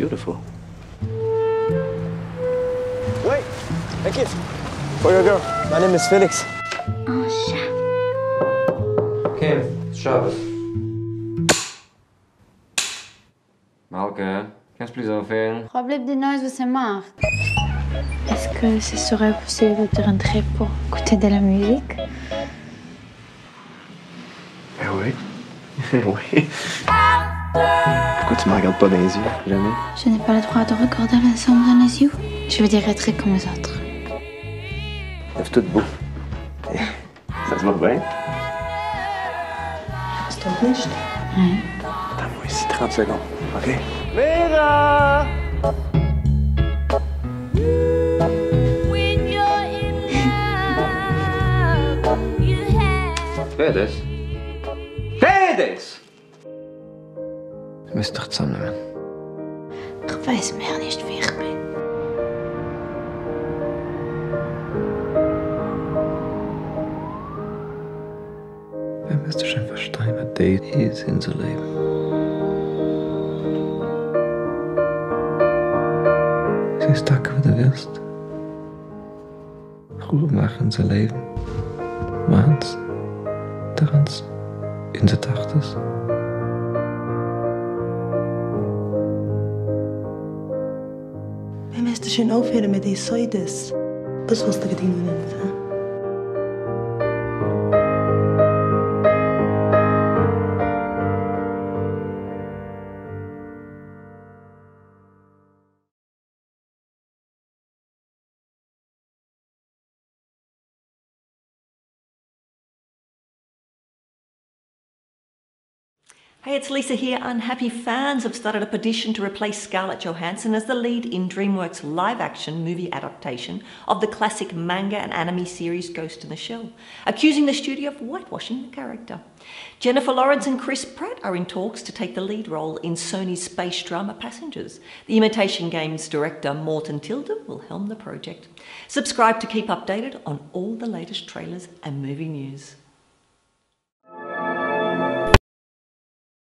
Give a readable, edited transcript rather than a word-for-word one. beautiful. Wait, hey kid. For your girl. My name is Felix. Oh, Chef. Kim, Chef. Malke, kan je please aanvullen? Probleem de neus was zijn maag. Est-ce que ce serait possible de rentrer pour écouter de la musique? Eh oui. Oui. Pourquoi tu me regardes pas dans les yeux, jamais? Je n'ai pas le droit de regarder l'ensemble dans les yeux. Je veux dire être comme les autres. Lève tout beau. Ça se voit bien? C'est ton riche? Oui. Attends-moi ici 30 secondes, ok? Vera! Fedes? Fedes! Wir müssen doch zusammennehmen. Ich weiß mehr nicht, wie ich bin. Wir müssen schon verstehen, was Date ist in so Leben. Sie ist da, wo du wirst. Ruhe machen, so Leben. Manns. Daran's. In der Tacht ist. Wir müssen schon aufhören mit den Säudes. Das was du dir nicht. Hey, it's Lisa here. Unhappy fans have started a petition to replace Scarlett Johansson as the lead in DreamWorks' live-action movie adaptation of the classic manga and anime series Ghost in the Shell, accusing the studio of whitewashing the character. Jennifer Lawrence and Chris Pratt are in talks to take the lead role in Sony's space drama Passengers. The Imitation Game's director Morten Tyldum will helm the project. Subscribe to keep updated on all the latest trailers and movie news.